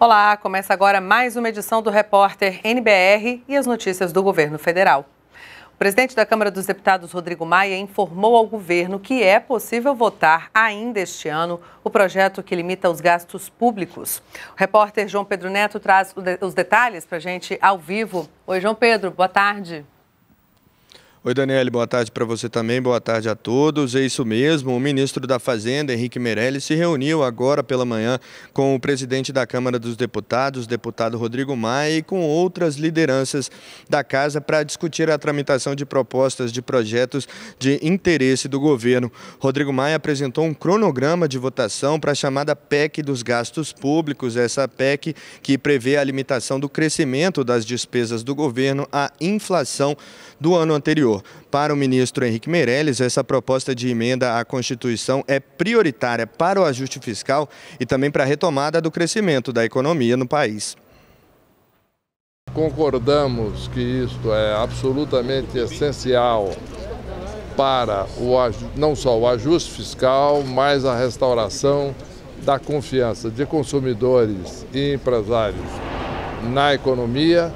Olá, começa agora mais uma edição do Repórter NBR e as notícias do governo federal. O presidente da Câmara dos Deputados, Rodrigo Maia, informou ao governo que é possível votar ainda este ano o projeto que limita os gastos públicos. O repórter João Pedro Neto traz os detalhes para a gente ao vivo. Oi, João Pedro, boa tarde. Oi, Danielle, boa tarde para você também, boa tarde a todos. É isso mesmo, o ministro da Fazenda, Henrique Meirelles, se reuniu agora pela manhã com o presidente da Câmara dos Deputados, deputado Rodrigo Maia, e com outras lideranças da casa para discutir a tramitação de propostas de projetos de interesse do governo. Rodrigo Maia apresentou um cronograma de votação para a chamada PEC dos Gastos Públicos, essa PEC que prevê a limitação do crescimento das despesas do governo à inflação do ano anterior. Para o ministro Henrique Meirelles, essa proposta de emenda à Constituição é prioritária para o ajuste fiscal e também para a retomada do crescimento da economia no país. Concordamos que isto é absolutamente essencial para não só o ajuste fiscal, mas a restauração da confiança de consumidores e empresários na economia,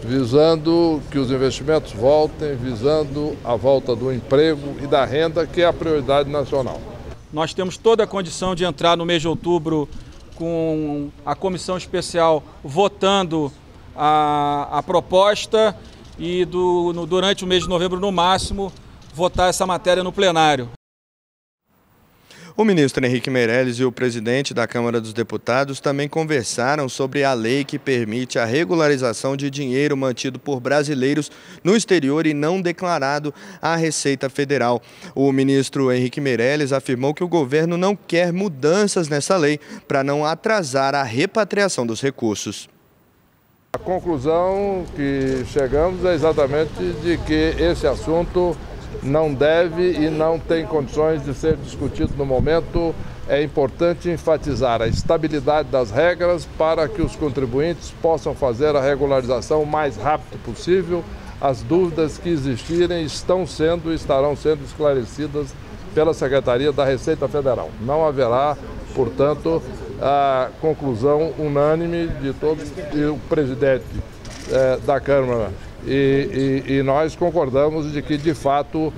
visando que os investimentos voltem, visando a volta do emprego e da renda, que é a prioridade nacional. Nós temos toda a condição de entrar no mês de outubro com a comissão especial votando a proposta e durante o mês de novembro, no máximo, votar essa matéria no plenário. O ministro Henrique Meirelles e o presidente da Câmara dos Deputados também conversaram sobre a lei que permite a regularização de dinheiro mantido por brasileiros no exterior e não declarado à Receita Federal. O ministro Henrique Meirelles afirmou que o governo não quer mudanças nessa lei para não atrasar a repatriação dos recursos. A conclusão que chegamos é exatamente de que esse assunto não deve e não tem condições de ser discutido no momento. É importante enfatizar a estabilidade das regras para que os contribuintes possam fazer a regularização o mais rápido possível. As dúvidas que existirem estão sendo e estarão sendo esclarecidas pela Secretaria da Receita Federal. Não haverá, portanto, a conclusão unânime de todos, e o presidente da Câmara E nós concordamos de que, de fato,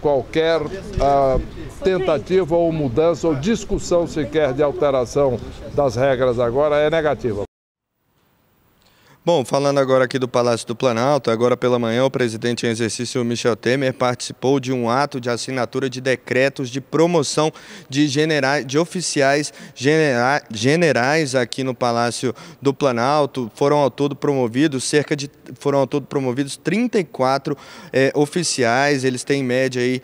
qualquer tentativa ou mudança ou discussão sequer de alteração das regras agora é negativa. Bom, falando agora aqui do Palácio do Planalto, agora pela manhã o presidente em exercício Michel Temer participou de um ato de assinatura de decretos de promoção de oficiais generais aqui no Palácio do Planalto. Foram ao todo promovidos 34 oficiais. Eles têm em média aí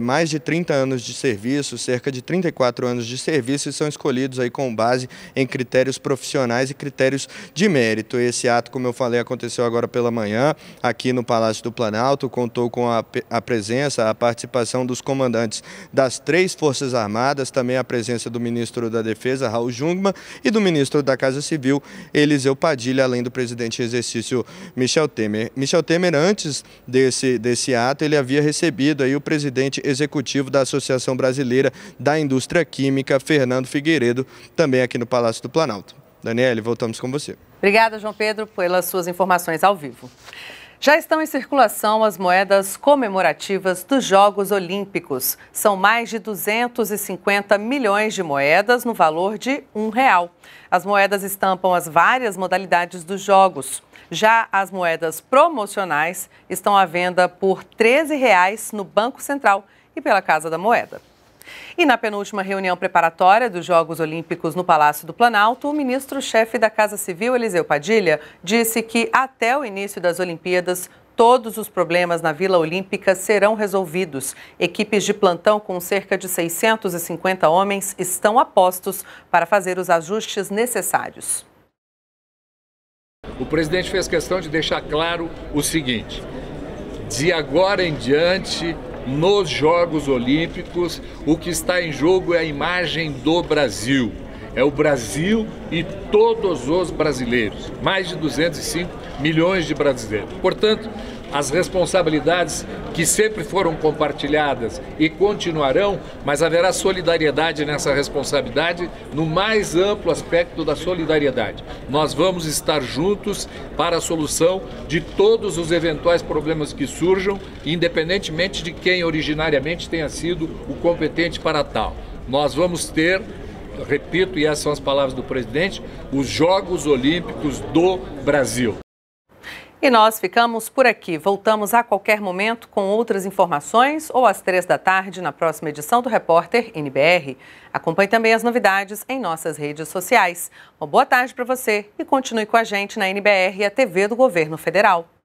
mais de 30 anos de serviço, cerca de 34 anos de serviço, e são escolhidos aí com base em critérios profissionais e critérios de mérito. Esse ato, como eu falei, aconteceu agora pela manhã aqui no Palácio do Planalto, contou com a presença, a participação dos comandantes das 3 Forças Armadas, também a presença do ministro da Defesa, Raul Jungmann, e do ministro da Casa Civil, Eliseu Padilha, além do presidente em exercício, Michel Temer. Michel Temer, antes desse ato, ele havia recebido aí o presidente executivo da Associação Brasileira da Indústria Química, Fernando Figueiredo, também aqui no Palácio do Planalto. Danielle, voltamos com você. Obrigada, João Pedro, pelas suas informações ao vivo. Já estão em circulação as moedas comemorativas dos Jogos Olímpicos. São mais de 250 milhões de moedas no valor de R$1. As moedas estampam as várias modalidades dos Jogos. Já as moedas promocionais estão à venda por R$13 no Banco Central e pela Casa da Moeda. E na penúltima reunião preparatória dos Jogos Olímpicos no Palácio do Planalto, o ministro-chefe da Casa Civil, Eliseu Padilha, disse que até o início das Olimpíadas, todos os problemas na Vila Olímpica serão resolvidos. Equipes de plantão com cerca de 650 homens estão a postos para fazer os ajustes necessários. O presidente fez questão de deixar claro o seguinte: de agora em diante, nos Jogos Olímpicos, o que está em jogo é a imagem do Brasil. É o Brasil e todos os brasileiros, mais de 205 milhões de brasileiros. Portanto, as responsabilidades que sempre foram compartilhadas e continuarão, mas haverá solidariedade nessa responsabilidade no mais amplo aspecto da solidariedade. Nós vamos estar juntos para a solução de todos os eventuais problemas que surjam, independentemente de quem originariamente tenha sido o competente para tal. Nós vamos ter, repito, e essas são as palavras do presidente, os Jogos Olímpicos do Brasil. E nós ficamos por aqui. Voltamos a qualquer momento com outras informações ou às 15h na próxima edição do Repórter NBR. Acompanhe também as novidades em nossas redes sociais. Uma boa tarde para você e continue com a gente na NBR e a TV do Governo Federal.